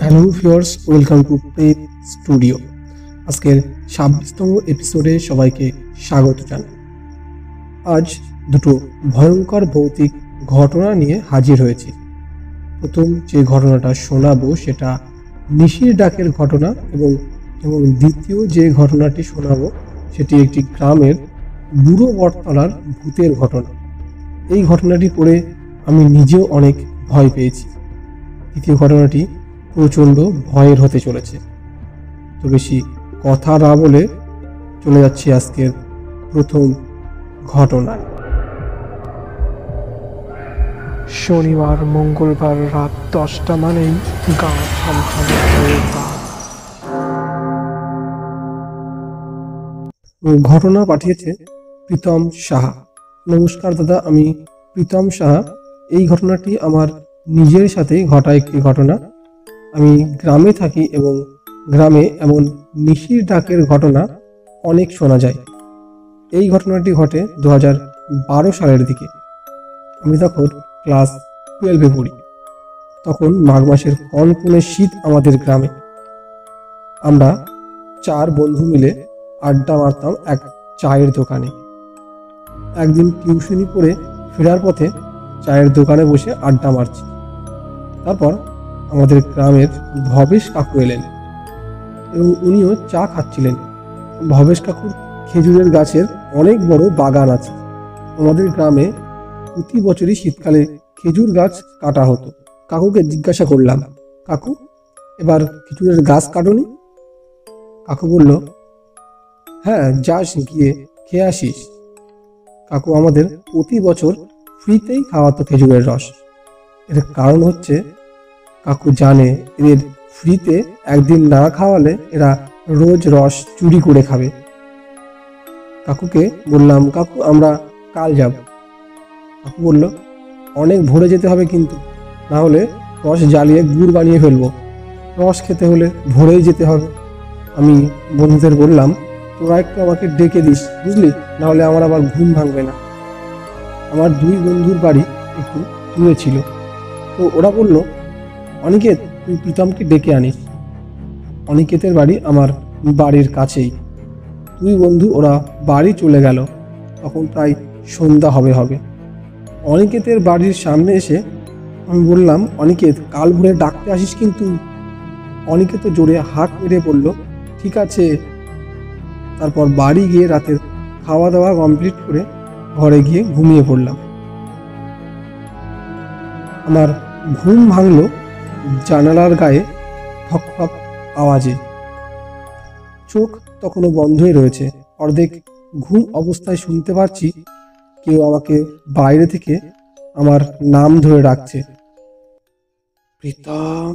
Hello viewers, welcome to প্রেথ studio. আজকের 26তম এপিসোডে সবাইকে স্বাগত জানাই। আজ দুটো ভয়ঙ্কর ভৌতিক ঘটনা নিয়ে হাজির হয়েছি। প্রথম যে ঘটনাটা শোনাবো সেটা নিশির ডাকের ঘটনা এবং দ্বিতীয় যে ঘটনাটি শোনাবো সেটি একটি গ্রামের বুড়ো বটতলার ভূতের ঘটনা। এই ঘটনাটি পড়ে আমি নিজেও অনেক ভয় পেয়েছি। তৃতীয় ঘটনাটি প্রচণ্ড ভয়ের হতে চলেছে। তো বেশি কথা না বলে চলে যাচ্ছি আজকের প্রথম ঘটনায়। শনিবার মঙ্গলবার রাত 10টা মানেই গা ছমছম হয়ে যায়। ঘটনা পাঠিয়েছে প্রীতম সাহা। নমস্কার দাদা, আমি প্রীতম সাহা। এই ঘটনাটি আমার নিজের সাথে ঘটা একটি ঘটনা। আমি গ্রামে থাকি এবং গ্রামে এমন নিশির ডাকের ঘটনা অনেক শোনা যায়। এই ঘটনাটি ঘটে 2012 সালের দিকে। আমি তখন ক্লাস 12-এ পড়ি। তখন মাঘ মাসের কনকনে শীত আমাদের গ্রামে। আমরা 4 বন্ধু মিলে আড্ডা মারতাম এক চায়ের দোকানে। একদিন টিউশনি পড়ে ফেরার পথে চায়ের দোকানে বসে আড্ডা মারছি। তারপর আমাদের গ্রামের ভবেশ কাকু এলেন এবং উনিও চা খাচ্ছিলেন। ভবেশ কাকুর খেজুরের গাছের অনেক বড় বাগান আছে। আমাদের গ্রামে প্রতি বছরই শীতকালে খেজুর গাছ কাটা হতো। কাকুকে জিজ্ঞাসা করলাম, কাকু এবার খেজুরের গাছ কাটনি? কাকু বলল, হ্যাঁ, যাস গিয়ে খেয়ে আসিস। কাকু আমাদের প্রতি বছর ফ্রিতেই খাওয়াতো খেজুরের রস। এর কারণ হচ্ছে কাকু জানে এদের ফ্রিতে একদিন না খাওয়ালে এরা রোজ রস চুরি করে খাবে। কাকুকে বললাম, কাকু আমরা কাল যাব। কাকু বলল, অনেক ভোরে যেতে হবে কিন্তু, না হলে রস জ্বালিয়ে গুড় বানিয়ে ফেলবো। রস খেতে হলে ভোরেই যেতে হবে। আমি বন্ধুদের বললাম, তোরা একটু আমাকে ডেকে দিস বুঝলি, নাহলে আমার আবার ঘুম ভাঙবে না। আমার 2 বন্ধুর বাড়ি একটু দূরে ছিল, তো ওরা বলল, অনিকেত তুই প্রীতমকে ডেকে আনিস। অনিকেতের বাড়ি আমার বাড়ির কাছেই। 2 বন্ধু ওরা বাড়ি চলে গেল। তখন প্রায় সন্ধ্যা হবে হবে। অনিকেতের বাড়ির সামনে এসে আমি বললাম, অনিকেত কাল ভোরে ডাকতে আসিস কিন্তু। অনিকেত জোরে হাঁক মেরে বলল, ঠিক আছে। তারপর বাড়ি গিয়ে রাতের খাওয়া দাওয়া কমপ্লিট করে ঘরে গিয়ে ঘুমিয়ে পড়লাম। আমার ঘুম ভাঙলো জানালার গায়ে ঠক ঠক আওয়াজে। চোখ তখনও বন্ধই রয়েছে। অর্ধেক ঘুম অবস্থায় শুনতে পারছি কেউ আমাকে বাইরে থেকে আমার নাম ধরে ডাকছে, প্রীতম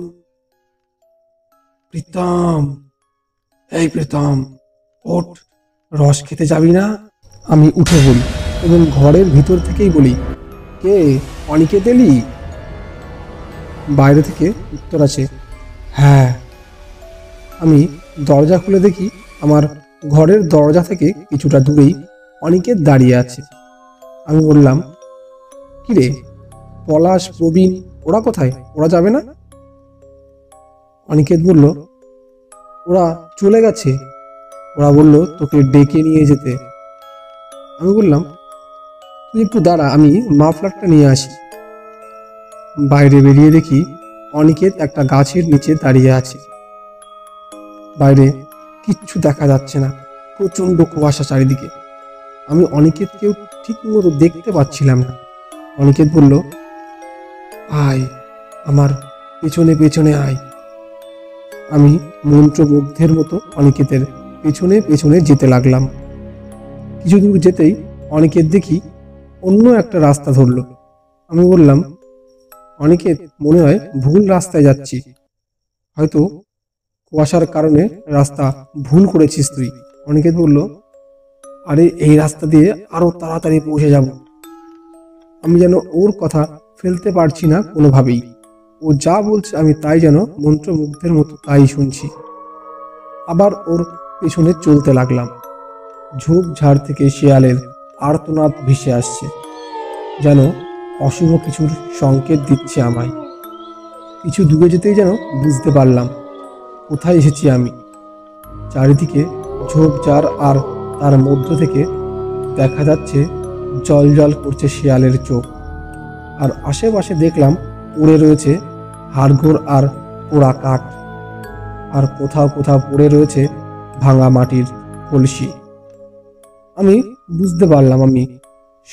প্রীতম, এই প্রীতম ওঠ, রস খেতে যাবি না। আমি উঠে বলি এবং ঘরের ভিতর থেকেই বলি, কে? অনিকেত এলি? বাইরে থেকে উত্তর আছে, হ্যাঁ। আমি দরজা খুলে দেখি আমার ঘরের দরজা থেকে কিছুটা দূরেই অনিকেত দাঁড়িয়ে আছে। আমি বললাম, কিরে পলাশ, প্রবীণ ওরা কোথায়? ওরা যাবে না? অনিকেত বলল, ওরা চলে গেছে। ওরা বলল তোকে ডেকে নিয়ে যেতে। আমি বললাম, তুই একটু দাঁড়া, আমি মাফলারটা নিয়ে আসি। বাইরে বেরিয়ে দেখি অনিকেত একটা গাছের নিচে দাঁড়িয়ে আছে। বাইরে কিচ্ছু দেখা যাচ্ছে না, প্রচণ্ড কুয়াশা চারিদিকে। আমি অনিকেতকেও ঠিক মতো দেখতে পাচ্ছিলাম না। অনিকেত বলল, আয়, আমার পেছনে পেছনে আয়। আমি মন্ত্রমুগ্ধের মতো অনিকেতের পেছনে পেছনে যেতে লাগলাম। কিছু দূর যেতেই অনিকেত দেখি অন্য একটা রাস্তা ধরল। আমি বললাম, অনিকেত মনে হয় ভুল রাস্তায় যাচ্ছি, হয়তো কুয়াশার কারণে রাস্তা ভুল করেছিস তুই। অনিকেত বলল, আরে এই রাস্তা দিয়ে আরো তাড়াতাড়ি পৌঁছে যাব। আমি যেন ওর কথা ফেলতে পারছি না কোনোভাবেই। ও যা বলছে আমি তাই যেন মন্ত্রমুগ্ধের মতো তাই শুনছি। আবার ওর পেছনে চলতে লাগলাম। ঝোপঝাড় থেকে শেয়ালের আর্তনাদ ভেসে আসছে, যেন অশুভ কিছুর সংকেত দিচ্ছে আমায়। কিছু দূরে যেতেই যেন বুঝতে পারলাম কোথায় এসেছি আমি। চারিদিকে ঝোপঝাড়, আর তার মধ্য থেকে দেখা যাচ্ছে জল জল করছে শিয়ালের চোখ। আর আশেপাশে দেখলাম পড়ে রয়েছে হাড়গোড় আর পোড়া কাঠ, আর কোথাও কোথাও পড়ে রয়েছে ভাঙা মাটির কলসি। আমি বুঝতে পারলাম আমি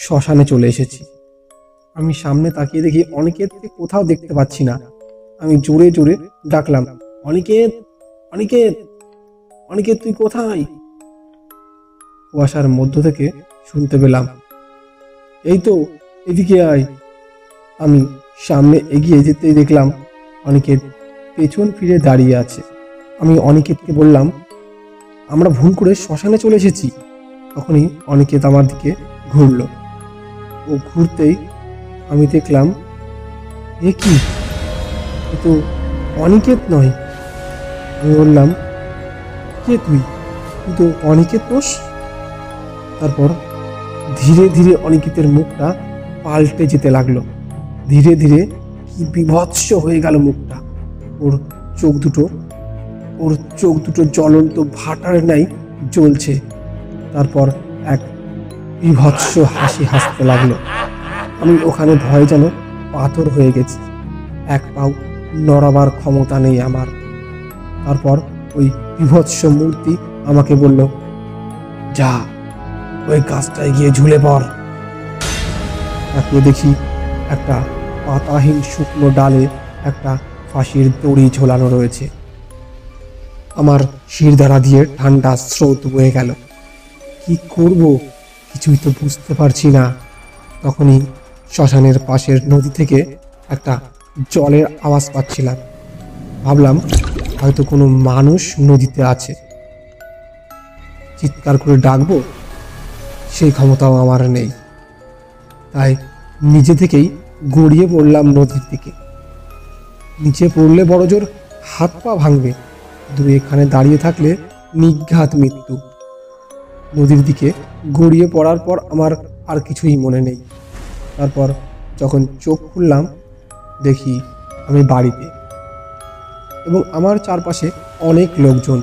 শ্মশানে চলে এসেছি। আমি সামনে তাকিয়ে দেখি অনিকেতকে কোথাও দেখতে পাচ্ছি না। আমি জোরে জোরে ডাকলাম, অনিকেত অনিকেত অনিকেত তুই কোথায়? কুয়াশার মধ্য থেকে শুনতে পেলাম, এই তো এদিকে আয়। আমি সামনে এগিয়ে যেতেই দেখলাম অনিকেত পেছন ফিরে দাঁড়িয়ে আছে। আমি অনিকেতকে বললাম, আমরা ভুল করে শ্মশানে চলে এসেছি। তখনই অনিকেত আমার দিকে ঘুরল, ও ঘুরতেই আমি দেখলাম এ কি, এ তো অনিকেত নয়। আমি বললাম, কে তুই? তুই তো অনিকেত নোস। তারপর ধীরে ধীরে অনিকেতের মুখটা পাল্টে যেতে লাগলো। ধীরে ধীরে কি বিভৎস হয়ে গেল মুখটা। ওর চোখ দুটো জ্বলন্ত ভাটার ন্যায় জ্বলছে। তারপর এক বিভৎস হাসি হাসতে লাগলো। আমি ওখানে ভয়ে যেন পাথর হয়ে গেছি। এক পাও নড়াবার ক্ষমতা নেই আমার। তারপর ওই বিভৎস মূর্তি আমাকে বলল, যা ওই গাছটায় গিয়ে ঝুলে পড়। তাকে দেখি একটা পাতাহীন শুকনো ডালে একটা ফাঁসির দড়ি ঝোলানো রয়েছে। আমার শিরদাঁড়া দিয়ে ঠান্ডা স্রোত বয়ে গেল। কি করব কিছুই তো বুঝতে পারছি না। তখনই শ্মশানের পাশের নদী থেকে একটা জলের আওয়াজ পাচ্ছিলাম। ভাবলাম হয়তো কোনো মানুষ নদীতে আছে। চিৎকার করে ডাকবো সেই ক্ষমতাও আমার নেই। তাই নিজে থেকেই গড়িয়ে পড়লাম নদীর দিকে। নিচে পড়লে বড় জোর হাত পা ভাঙবে, কিন্তু এখানে দাঁড়িয়ে থাকলে নিঘাত মৃত্যু। নদীর দিকে গড়িয়ে পড়ার পর আমার আর কিছুই মনে নেই। তারপর যখন চোখ খুললাম দেখি আমি বাড়িতে, এবং আমার চারপাশে অনেক লোকজন,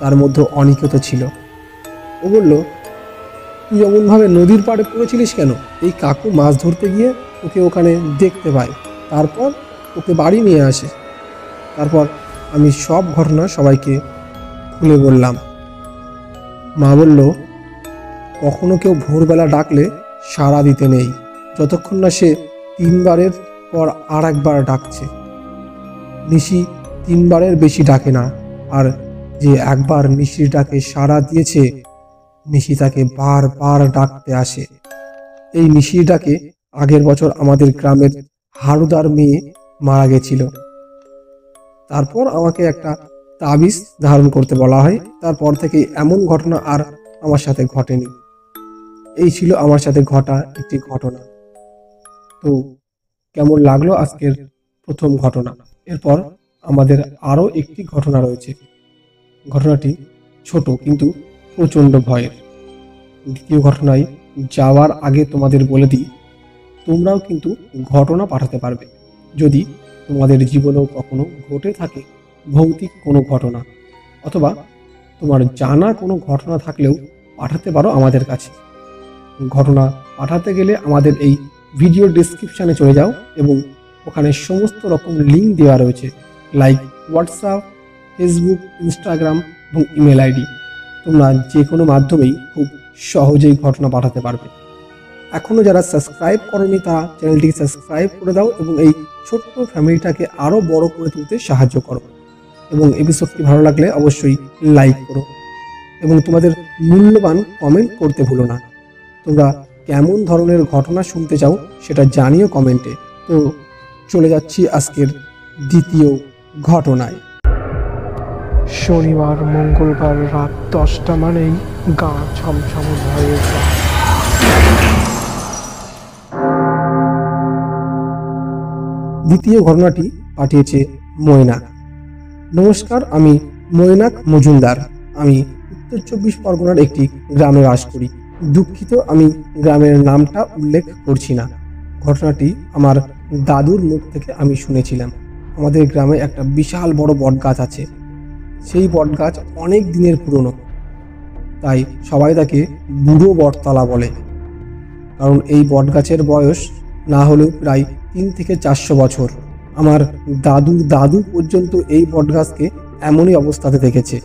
তার মধ্যে অনিকেত ছিল। ও বলল, তুই এমনভাবে নদীর পাড়ে পড়েছিলিস কেন? এই কাকু মাছ ধরতে গিয়ে ওকে ওখানে দেখতে পায়, তারপর ওকে বাড়ি নিয়ে আসে। তারপর আমি সব ঘটনা সবাইকে খুলে বললাম। মা বলল, কখনো কেউ ভোরবেলা ডাকলে সাড়া দিতে নেই, যতক্ষণ না সে তিনবারের পর আর একবার ডাকছে। নিশি তিনবারের বেশি ডাকে না, আর যে একবার নিশির ডাকে সাড়া দিয়েছে নিশি তাকে বারবার ডাকতে আসে। এই নিশির ডাকে আগের বছর আমাদের গ্রামের হাড়ুদার মেয়ে মারা গেছিল। তারপর আমাকে একটা তাবিজ ধারণ করতে বলা হয়। তারপর থেকে এমন ঘটনা আর আমার সাথে ঘটেনি। এই ছিল আমার সাথে ঘটা একটি ঘটনা। তো কেমন লাগলো আজকের প্রথম ঘটনা? এরপর আমাদের আরও একটি ঘটনা রয়েছে। ঘটনাটি ছোট কিন্তু প্রচণ্ড ভয়ের। দ্বিতীয় ঘটনায় যাওয়ার আগে তোমাদের বলে দিই, তোমরাও কিন্তু ঘটনা পাঠাতে পারবে যদি তোমাদের জীবনেও কখনো ঘটে থাকে ভৌতিক কোনো ঘটনা, অথবা তোমার জানা কোনো ঘটনা থাকলেও পাঠাতে পারো আমাদের কাছে। ঘটনা পাঠাতে গেলে আমাদের এই ভিডিও ডেসক্রিপশানে চলে যাও, এবং ওখানে সমস্ত রকম লিঙ্ক দেওয়া রয়েছে, লাইক হোয়াটসঅ্যাপ, ফেসবুক, ইনস্টাগ্রাম এবং ইমেল আইডি। তোমরা যে কোনো মাধ্যমেই খুব সহজেই ঘটনা পাঠাতে পারবে। এখনও যারা সাবস্ক্রাইব করোনি তারা চ্যানেলটিকে সাবস্ক্রাইব করে দাও এবং এই ছোট্ট ফ্যামিলিটাকে আরও বড় করে তুলতে সাহায্য করো। এবং এপিসোডটি ভালো লাগলে অবশ্যই লাইক করো এবং তোমাদের মূল্যবান কমেন্ট করতে ভুলো না। তোমরা কেমন ধরনের ঘটনা শুনতে চাও সেটা জানিও কমেন্টে। তো চলে যাচ্ছি আজকের দ্বিতীয় ঘটনায়। শনিবার মঙ্গলবার রাত 10টা মানেই গা ছমছম ভয়ে। দ্বিতীয় ঘটনাটি পাঠিয়েছে ময়নাক। নমস্কার, আমি ময়নাক মজুমদার। আমি উত্তর 24 পরগনার একটি গ্রামে বাস করি। দুঃখিত আমি গ্রামের নামটা উল্লেখ করছি না। घटनाटी आमार दादुर मुख थेके आमी शुनेछिलाम। आमादेर ग्रामे एकटा विशाल बड़ बटगाछ आछे, सेई बटगाछ अनेक दिनेर पुरोनो, ताई सबाई ताके बुड़ो बटतला बोले। कारण एई बटगाछेर बयस ना होलेओ प्राय 300 থেকে 400 बछर। आमार दादुर दादू पर्यन्त एई बटगाछके एमनई अवस्थाते देखेछे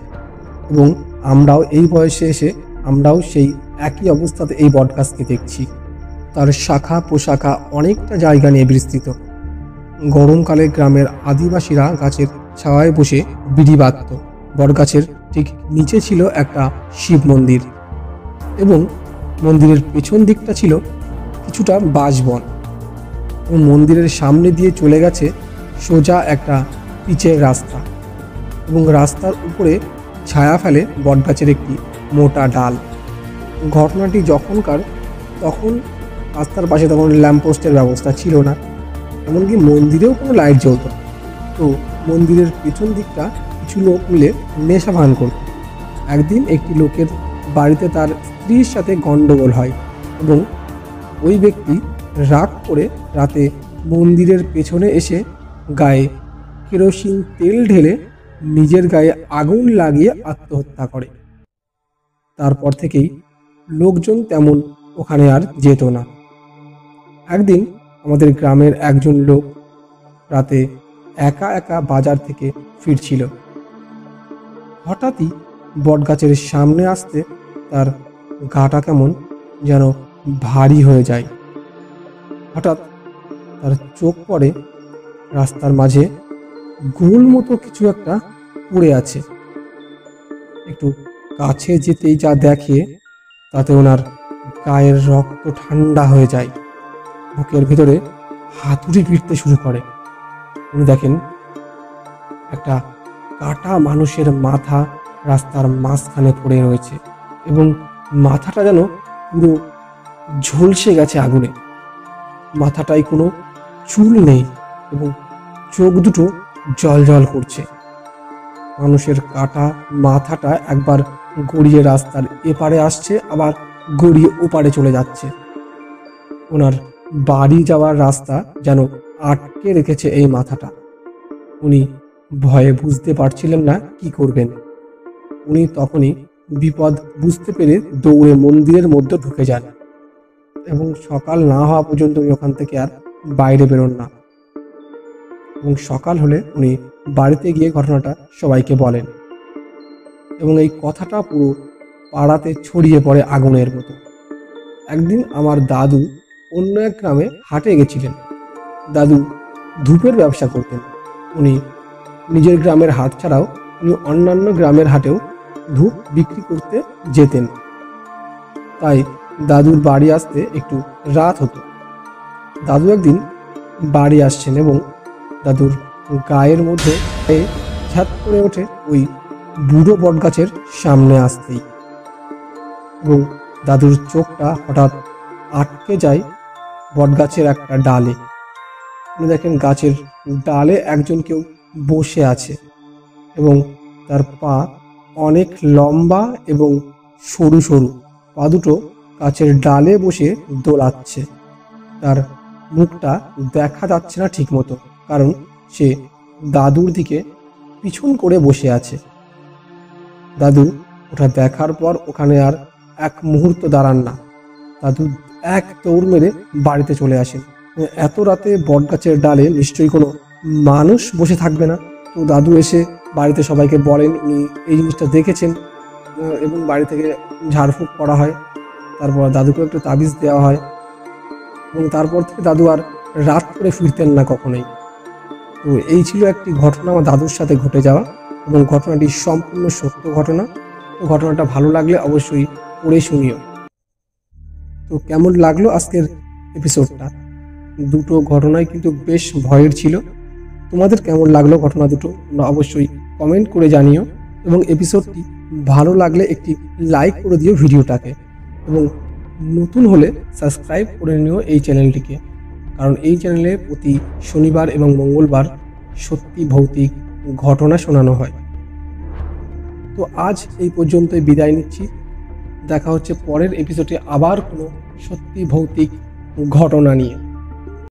এবং আমরাও এই বয়সে এসে আমরাও সেই একই অবস্থাতে এই বটগাছকে দেখছি। তার শাখা প্রশাখা অনেকটা জায়গা নিয়ে বিস্তৃত। গরমকালে গ্রামের আদিবাসীরা গাছের ছায়ায় বসে বিড়ি বাঁধত। বটগাছের ঠিক নিচে ছিল একটা শিব মন্দির এবং মন্দিরের পেছন দিকটা ছিল কিছুটা বাঁশবন। মন্দিরের সামনে দিয়ে চলে গেছে সোজা একটা পিচের রাস্তা এবং রাস্তার উপরে छाया फेले बटगाछेर एकटी मोटा डाल। घटनाटी जखनकार तखन रास्तार पाशे तखन लैम्पपोस्टेर व्यवस्था छिलो ना, एमनकि मंदिरेओ कोनो लाइट जलतो ना। तो मंदिरेर पेछन दिकटा किछु लोक मिले नेशा भान करत। एकदिन एकटी लोकेर बाड़ीते तार स्त्रीर साथे गंडगोल हय एबं ओई ब्यक्ति राग करे राते मंदिरेर पेछने एसे गाये केरोसिन तेल ढेले निजेर गाये आगुन लागिए आत्महत्या करे। तारपर थेकेई लोकजन तेमन ओखाने आर जेतो ना। एकदिन आमादेर ग्रामेर एकजन लोक राते एका एका बाजार थेके फिरछिलो। हठात् ही बटगाछेर सामने आसते तार गाटा केमन जेनो भारी हये जाय। हठात् तार चोख पड़े रास्तार माझे गोल मतो किछु एकटा पड़े आछे। एकटु काछे जेतेई जा देखे ताते ओनार गायेर रक्त ठंडा हये जाय। बुकेर भितरे हातुड़ी पिटते शुरू करे। उनि देखेन एकटा काटा मानुषेर माथा रास्तार माझखाने पड़े रयेछे एबं माथाटा जेन पुरो झलसे गेछे आगुने। माथाटाय कोनो चूल नेই एबं चोख दुটো जल जल करछे। मानुषेर काटा माथाटा एकबार गड़िए रास्तार एपारे आसछे, आबार गड़िए ओपारे चले जाच्छे। ओनार बाड़ी जावार रास्ता जेन आटके रेखेछे एई माथाटा। उनि भये बुझते पारछिलेन ना कि करबेन। उनि तखनई विपद बुझते पेरे दौड़े मंदिरेर मध्य ढुके जान एबं सकाल ना हवा पर्यन्त उनि ओखान थेके आर बाइरे बेरोन ना। এবং সকাল হলে উনি বাড়িতে গিয়ে ঘটনাটা সবাইকে বলেন এবং এই কথাটা পুরো পাড়াতে ছড়িয়ে পড়ে আগুনের মতো। একদিন আমার দাদু অন্য এক গ্রামে হাটে গেছিলেন। দাদু ধূপের ব্যবসা করতেন। উনি নিজের গ্রামের হাট ছাড়াও উনি অন্যান্য গ্রামের হাটেও ধূপ বিক্রি করতে যেতেন। তাই দাদুর বাড়ি আসতে একটু রাত হতো। দাদু একদিন বাড়ি আসছেন এবং दादुर गायर मध्य झट करे उठे ओई बुड़ो बटगाछेर सामने आसतेई दादुर चोखटा हठात् आटके जाए बटगाछेर एकटा डाले। उनि देखेन गाछेर डाले एकजन केउ बसे आछे एबं तार पा अनेक लम्बा एबं सरु सरु। पा दुटो गाछेर डाले बसे दोलाच्छे। तार मुखटा देखा जाच्छे ना ठीक मतो, कारण से दादुर दिके पिछन करे बसे आछे। दादू ओटा देखार पर ओखाने आर एक मुहूर्त दाड़ान ना। दादू एक दौड़ मेरे बाड़ीते चले आसेन। एत राते बटगाछेर डाले निश्चयई कोनो मानुष बसे थाकबे ना। तो दादू एसे बाड़ीते सबाइके बोलेन उनि एई जिनिसटा देखेछेन एबं बाड़ी थेके झाड़फूँक करा हय। तारपर दादुके एकटा ताबिज देওয়া হয় এবং তারপর থেকে দাদু আর রাত করে ফিরতেন না কখনোই। तो यही छिलो एकटी घटना आमार दादुर साथे घटे जावा एबं घटनाटी सम्पूर्ण सत्य घटना। तो घटनाटा भालो लागले अवश्यई पड़े शुनिओ। तो केमन लागलो आजकेर एपिसोडटा? दुटो घटनाई किन्तु बेश भयेर छिलो। तोमादेर केमन लागलो घटना दुटो? तोमरा अवश्यई कमेंट करे जानिओ एबं एपिसोडटी भालो लागले एकटी लाइक करे दिओ भिडियोटाके एबं नतुन हले सबस्क्राइब करे निओ एई चैनेलटिके। कारण এই চ্যানেলে প্রতি শনিবার এবং মঙ্গলবার সত্যি ভৌতিক ঘটনা শোনানো হয়। তো আজ এই পর্যন্তই বিদায় নিচ্ছি। দেখা হচ্ছে পরের এপিসোডে আবার কোনো সত্যি ভৌতিক ঘটনা নিয়ে।